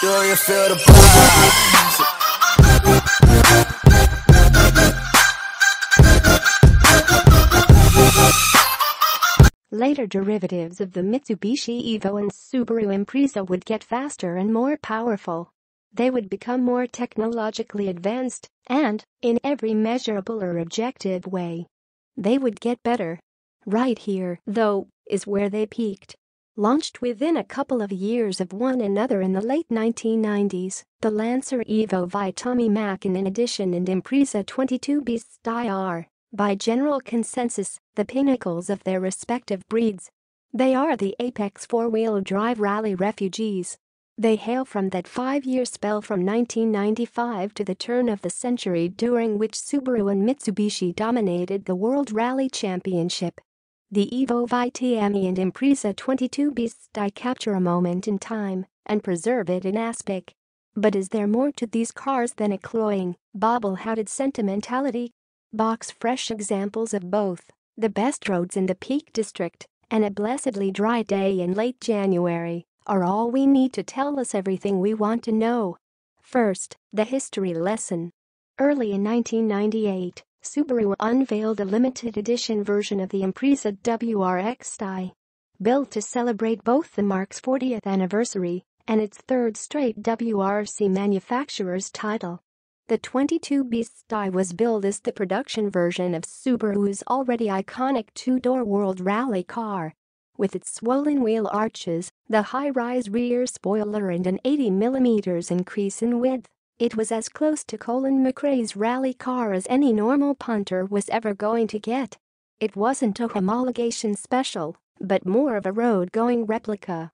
Do you feel the buzz? Later derivatives of the Mitsubishi Evo and Subaru Impreza would get faster and more powerful. They would become more technologically advanced, and, in every measurable or objective way, they would get better. Right here, though, is where they peaked. Launched within a couple of years of one another in the late 1990s, the Lancer Evo VI Tommi Mäkinen Edition and Impreza 22B STi are, by general consensus, the pinnacles of their respective breeds. They are the apex four-wheel drive rally refugees. They hail from that five-year spell from 1995 to the turn of the century, during which Subaru and Mitsubishi dominated the World Rally Championship. The Evo VI Tommi and Impreza 22B STi capture a moment in time and preserve it in aspic. But is there more to these cars than a cloying, bobble-hatted sentimentality? Box fresh examples of both, the best roads in the Peak District and a blessedly dry day in late January, are all we need to tell us everything we want to know. First, the history lesson. Early in 1998, Subaru unveiled a limited edition version of the Impreza WRX STi. Built to celebrate both the marque's 40th anniversary and its third straight WRC manufacturer's title. The 22B STi was billed as the production version of Subaru's already iconic two-door World Rally car. With its swollen wheel arches, the high-rise rear spoiler and an 80mm increase in width, it was as close to Colin McRae's rally car as any normal punter was ever going to get. It wasn't a homologation special, but more of a road-going replica.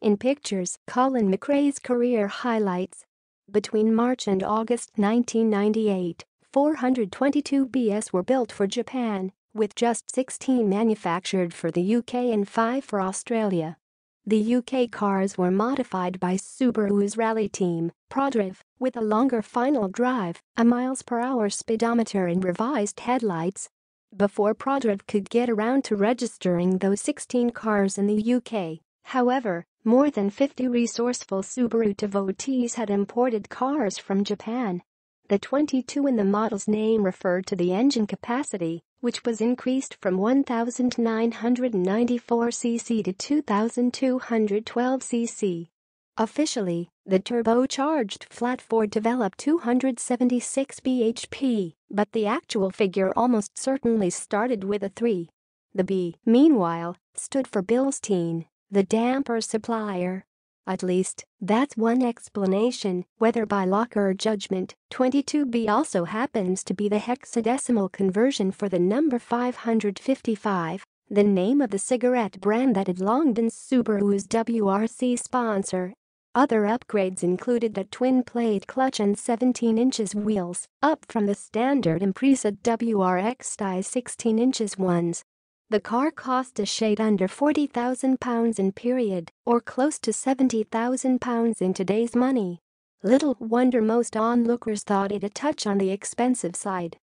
In pictures, Colin McRae's career highlights. Between March and August 1998, 422 BS were built for Japan, with just 16 manufactured for the UK and 5 for Australia. The UK cars were modified by Subaru's rally team, Prodrive, with a longer final drive, a miles-per-hour speedometer and revised headlights. Before Prodrive could get around to registering those 16 cars in the UK, however, more than 50 resourceful Subaru devotees had imported cars from Japan. The 22 in the model's name referred to the engine capacity, which was increased from 1,994 cc to 2,212 cc. Officially, the turbocharged flat-four developed 276 bhp, but the actual figure almost certainly started with a 3. The B, meanwhile, stood for Bilstein, the damper supplier. At least, that's one explanation. Whether by luck or judgment, 22B also happens to be the hexadecimal conversion for the number 555, the name of the cigarette brand that had long been Subaru's WRC sponsor. Other upgrades included the twin-plate clutch and 17-inch wheels, up from the standard Impreza WRX STi 16-inch ones. The car cost a shade under £40,000 in period, or close to £70,000 in today's money. Little wonder most onlookers thought it a touch on the expensive side.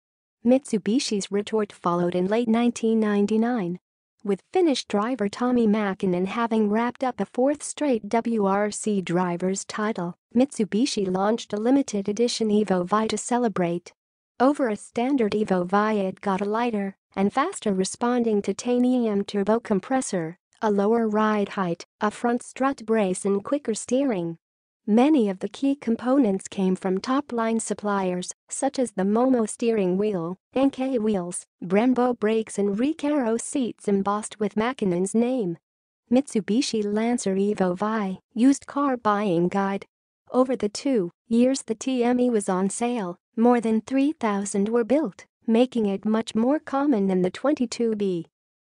Mitsubishi's retort followed in late 1999. With Finnish driver Tommi Mäkinen having wrapped up a fourth straight WRC driver's title, Mitsubishi launched a limited edition Evo VI to celebrate. Over a standard Evo VI, it got a lighter and faster responding titanium turbo compressor, a lower ride height, a front strut brace and quicker steering. Many of the key components came from top-line suppliers, such as the Momo steering wheel, NK wheels, Brembo brakes and Recaro seats embossed with Mäkinen's name. Mitsubishi Lancer Evo VI, used car buying guide. Over the 2 years the TME was on sale, more than 3,000 were built, making it much more common than the 22B.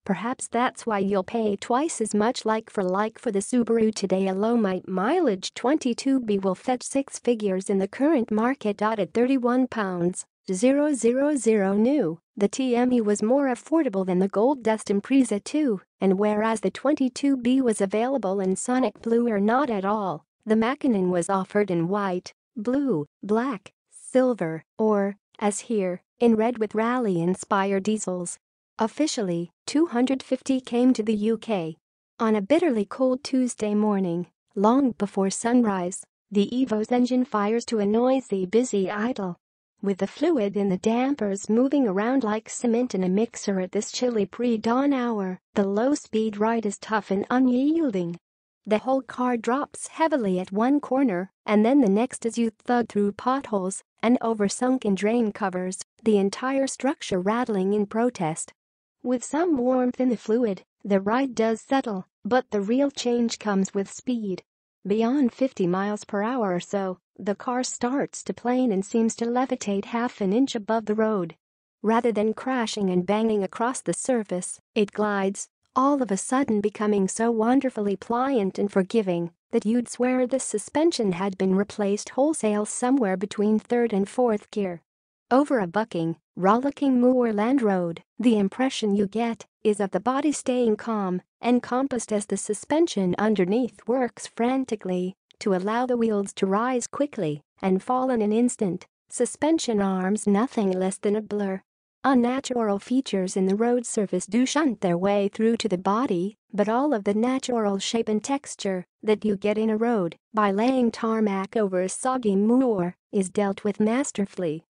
Perhaps that's why you'll pay twice as much like for the Subaru today. A low mileage 22B will fetch six figures in the current market. At £31,000 new, the TME was more affordable than the Gold Dust Impreza 2, and whereas the 22B was available in Sonic Blue or not at all, the Mäkinen was offered in white, blue, black, silver, or, as here, in red with rally-inspired diesels. Officially, 250 came to the UK. On a bitterly cold Tuesday morning, long before sunrise, The Evo's engine fires to a noisy, busy idle. With the fluid in the dampers moving around like cement in a mixer at this chilly pre-dawn hour, the low-speed ride is tough and unyielding. The whole car drops heavily at one corner, and then the next as you thud through potholes and over sunken drain covers, the entire structure rattling in protest. With some warmth in the fluid, the ride does settle, but the real change comes with speed. Beyond 50 miles per hour or so, the car starts to plane and seems to levitate half an inch above the road. Rather than crashing and banging across the surface, it glides, all of a sudden becoming so wonderfully pliant and forgiving that you'd swear the suspension had been replaced wholesale somewhere between third and fourth gear. Over a bucking, rollicking moorland road, the impression you get is of the body staying calm, encompassed as the suspension underneath works frantically to allow the wheels to rise quickly and fall in an instant, suspension arms nothing less than a blur. Unnatural features in the road surface do shunt their way through to the body, but all of the natural shape and texture that you get in a road by laying tarmac over a soggy moor is dealt with masterfully.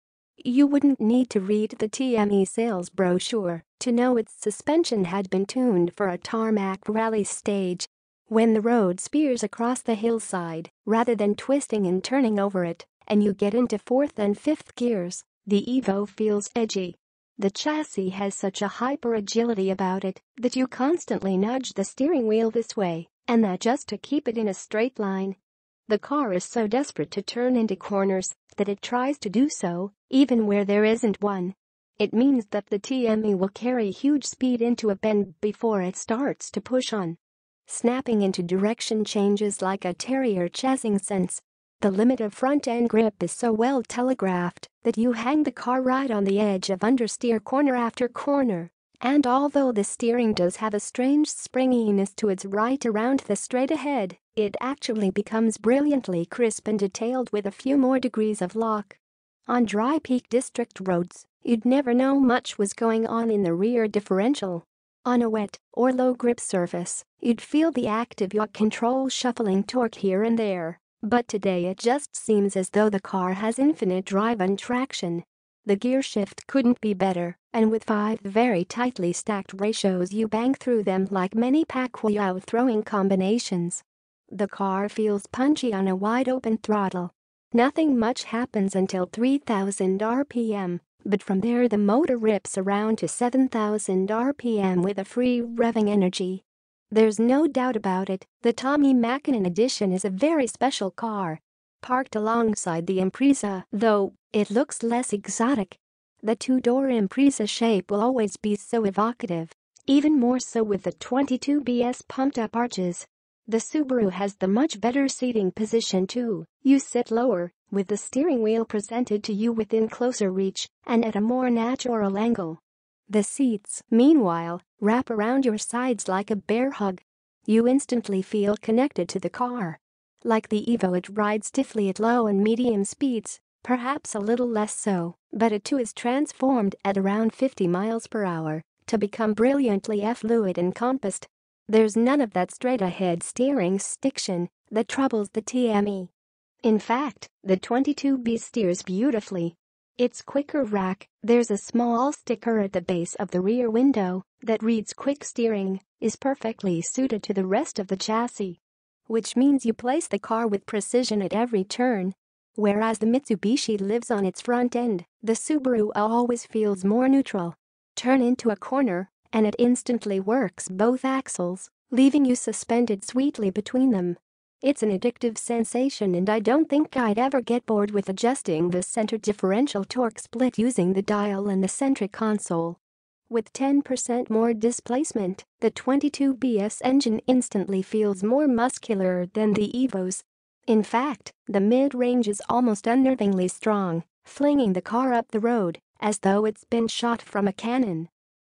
You wouldn't need to read the TME sales brochure to know its suspension had been tuned for a tarmac rally stage. When the road spears across the hillside, rather than twisting and turning over it, and you get into fourth and fifth gears, the Evo feels edgy. The chassis has such a hyper-agility about it that you constantly nudge the steering wheel this way, and that just to keep it in a straight line. The car is so desperate to turn into corners that it tries to do so, even where there isn't one. It means that the TME will carry huge speed into a bend before it starts to push on. Snapping into direction changes like a terrier chasing sense. The limit of front-end grip is so well telegraphed that you hang the car right on the edge of understeer corner after corner. And although the steering does have a strange springiness to its right around the straight ahead, it actually becomes brilliantly crisp and detailed with a few more degrees of lock. On dry Peak District roads, you'd never know much was going on in the rear differential. On a wet or low-grip surface, you'd feel the active yaw control shuffling torque here and there, but today it just seems as though the car has infinite drive and traction. The gear shift couldn't be better, and with 5 very tightly stacked ratios you bang through them like many Pacquiao throwing combinations. The car feels punchy on a wide-open throttle. Nothing much happens until 3,000 RPM, but from there the motor rips around to 7,000 RPM with a free revving energy. There's no doubt about it, the Tommi Mäkinen Edition is a very special car. Parked alongside the Impreza, though, it looks less exotic. The two-door Impreza shape will always be so evocative, even more so with the 22BS pumped-up arches. The Subaru has the much better seating position too. You sit lower, with the steering wheel presented to you within closer reach and at a more natural angle. The seats, meanwhile, wrap around your sides like a bear hug. You instantly feel connected to the car. Like the Evo, it rides stiffly at low and medium speeds, perhaps a little less so, but it too is transformed at around 50 miles per hour to become brilliantly fluid and compassed. There's none of that straight-ahead steering stiction that troubles the TME. In fact, the 22B steers beautifully. Its quicker rack, there's a small sticker at the base of the rear window that reads "Quick Steering," is perfectly suited to the rest of the chassis, which means you place the car with precision at every turn. Whereas the Mitsubishi lives on its front end, the Subaru always feels more neutral. Turn into a corner, and it instantly works both axles, leaving you suspended sweetly between them. It's an addictive sensation, and I don't think I'd ever get bored with adjusting the center differential torque split using the dial and the center console. With 10% more displacement, the 22BS engine instantly feels more muscular than the Evo's. In fact, the mid-range is almost unnervingly strong, flinging the car up the road as though it's been shot from a cannon.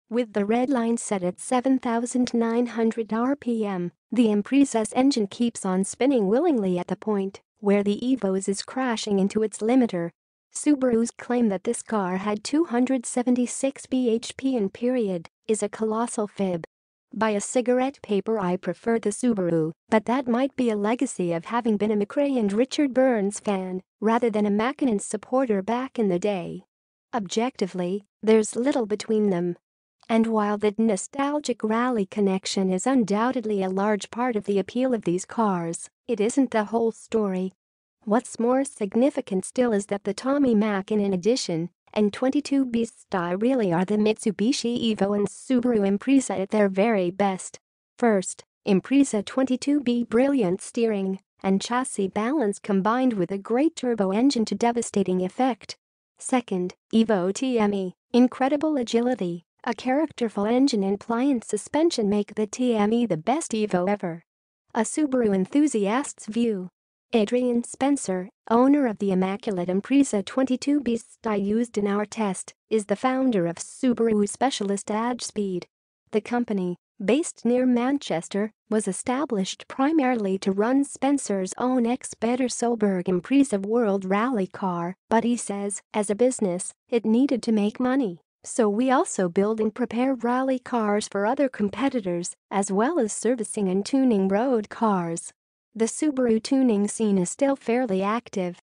With the red line set at 7,900 RPM, the Impreza's engine keeps on spinning willingly at the point where the Evo's is crashing into its limiter. Subaru's claim that this car had 276 bhp in period is a colossal fib. By a cigarette paper I prefer the Subaru, but that might be a legacy of having been a McRae and Richard Burns fan, rather than a Mäkinen supporter back in the day. Objectively, there's little between them. And while that nostalgic rally connection is undoubtedly a large part of the appeal of these cars, it isn't the whole story. What's more significant still is that the Tommi Mäkinen Edition and 22B STi really are the Mitsubishi Evo and Subaru Impreza at their very best. First, Impreza 22B brilliant steering and chassis balance combined with a great turbo engine to devastating effect. Second, Evo TME, incredible agility, a characterful engine and pliant suspension make the TME the best Evo ever. A Subaru enthusiast's view. Adrian Spencer, owner of the immaculate Impreza 22B STi used in our test, is the founder of Subaru specialist Edge Speed. The company, based near Manchester, was established primarily to run Spencer's own ex-Petter Solberg Impreza World Rally car, but he says, as a business, it needed to make money, so we also build and prepare rally cars for other competitors, as well as servicing and tuning road cars. The Subaru tuning scene is still fairly active.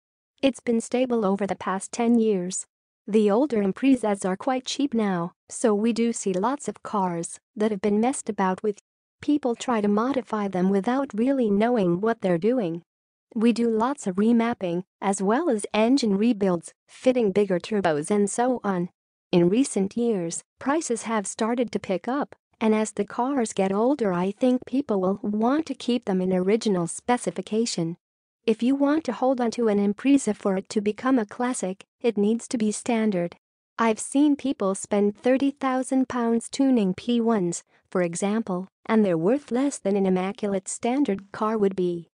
It's been stable over the past 10 years. The older Imprezas are quite cheap now, so we do see lots of cars that have been messed about with. People try to modify them without really knowing what they're doing. We do lots of remapping, as well as engine rebuilds, fitting bigger turbos and so on. In recent years, prices have started to pick up. And as the cars get older, I think people will want to keep them in original specification. If you want to hold onto an Impreza for it to become a classic, it needs to be standard. I've seen people spend £30,000 tuning P1s, for example, and they're worth less than an immaculate standard car would be.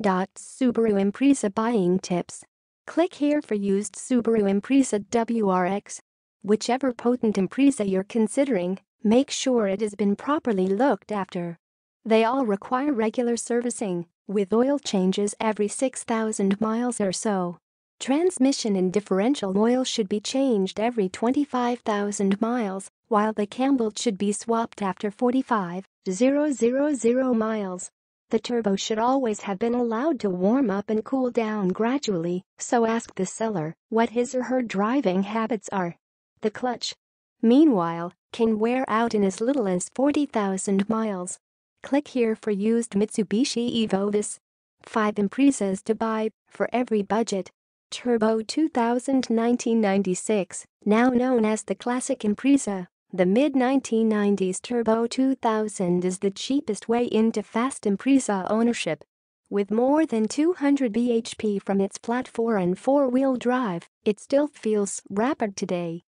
Subaru Impreza buying tips. Click here for used Subaru Impreza WRX. Whichever potent Impreza you're considering, make sure it has been properly looked after. They all require regular servicing, with oil changes every 6,000 miles or so. Transmission and differential oil should be changed every 25,000 miles, while the camshaft should be swapped after 45,000 miles. The turbo should always have been allowed to warm up and cool down gradually, so ask the seller what his or her driving habits are. The clutch, meanwhile, can wear out in as little as 40,000 miles. Click here for used Mitsubishi Evo VI. 5 Imprezas to buy, for every budget. Turbo 2000-1996, now known as the classic Impreza, the mid-1990s Turbo 2000 is the cheapest way into fast Impreza ownership. With more than 200 bhp from its flat 4 and 4-wheel drive, it still feels rapid today.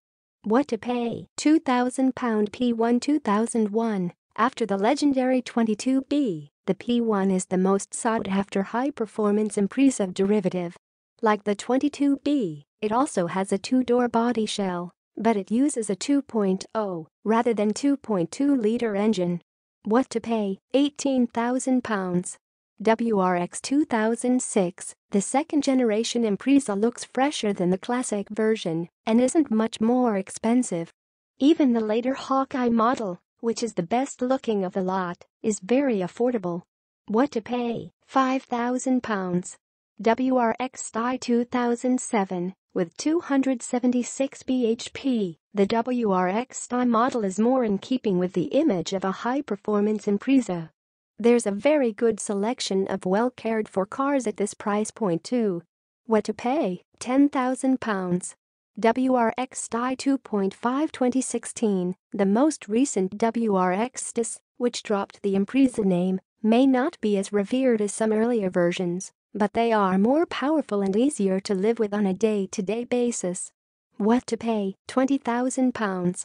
What to pay? £2,000 P1 2001. After the legendary 22B, the P1 is the most sought-after high-performance Impreza derivative. Like the 22B, it also has a two-door body shell, but it uses a 2.0 rather than 2.2-liter engine. What to pay? £18,000. WRX 2006, the second-generation Impreza looks fresher than the classic version and isn't much more expensive. Even the later Hawkeye model, which is the best-looking of the lot, is very affordable. What to pay? £5,000. WRX STi 2007, with 276 bhp, the WRX STi model is more in keeping with the image of a high-performance Impreza. There's a very good selection of well-cared-for cars at this price point too. What to pay? £10,000. WRX STi 2.5 2016, the most recent WRX STi, which dropped the Impreza name, may not be as revered as some earlier versions, but they are more powerful and easier to live with on a day-to-day basis. What to pay? £20,000.